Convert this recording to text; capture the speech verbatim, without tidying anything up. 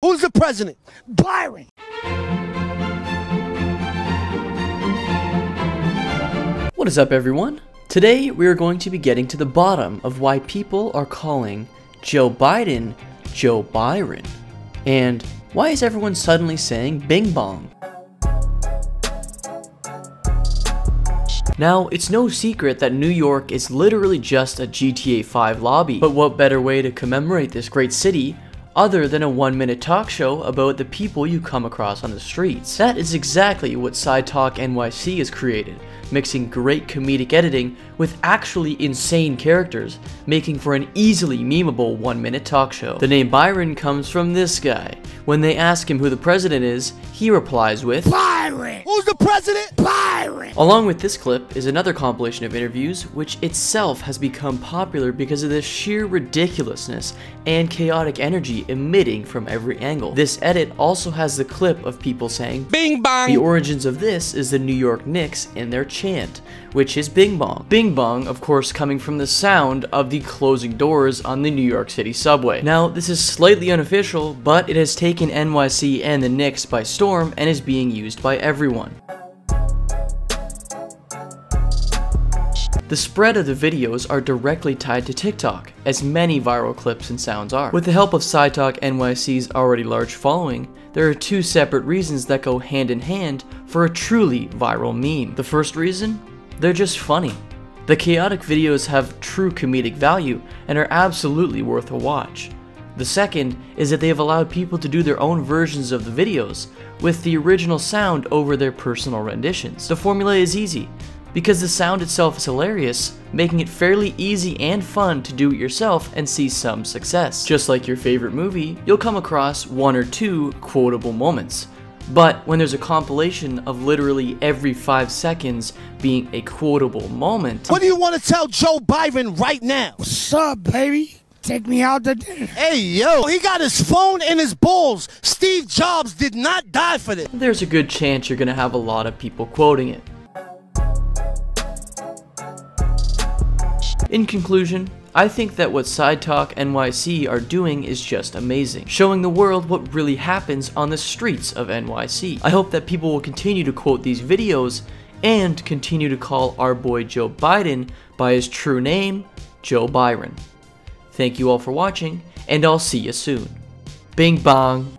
Who's the president? Byron. What is up, everyone? Today we are going to be getting to the bottom of why people are calling Joe Biden Joe Byron. And why is everyone suddenly saying bing bong? Now, it's no secret that New York is literally just a G T A five lobby, but what better way to commemorate this great city other than a one-minute talk show about the people you come across on the streets? That is exactly what Side Talk N Y C has created, mixing great comedic editing with actually insane characters, making for an easily memeable one-minute talk show. The name Byron comes from this guy. When they ask him who the president is, he replies with Byron! Who's the president? Byron! Along with this clip is another compilation of interviews, which itself has become popular because of the sheer ridiculousness and chaotic energy emitting from every angle. This edit also has the clip of people saying bing bong. The origins of this is the New York Knicks and their chant, which is bing bong. Bing bong, of course, coming from the sound of the closing doors on the New York City subway. Now, this is slightly unofficial, but it has taken N Y C and the Knicks by storm and is being used by everyone. The spread of the videos are directly tied to TikTok, as many viral clips and sounds are. With the help of Side Talk N Y C's already large following, there are two separate reasons that go hand in hand for a truly viral meme. The first reason? They're just funny. The chaotic videos have true comedic value and are absolutely worth a watch. The second is that they have allowed people to do their own versions of the videos, with the original sound over their personal renditions. The formula is easy, because the sound itself is hilarious, making it fairly easy and fun to do it yourself and see some success. Just like your favorite movie, you'll come across one or two quotable moments. But when there's a compilation of literally every five seconds being a quotable moment... What do you want to tell Joe Byron right now? What's up, baby? Take me out to dinner. Hey, yo, he got his phone and his balls. Steve Jobs did not die for this. There's a good chance you're gonna have a lot of people quoting it. In conclusion, I think that what Side Talk N Y C are doing is just amazing, showing the world what really happens on the streets of N Y C. I hope that people will continue to quote these videos and continue to call our boy Joe Biden by his true name, Joe Byron. Thank you all for watching, and I'll see you soon. Bing bong.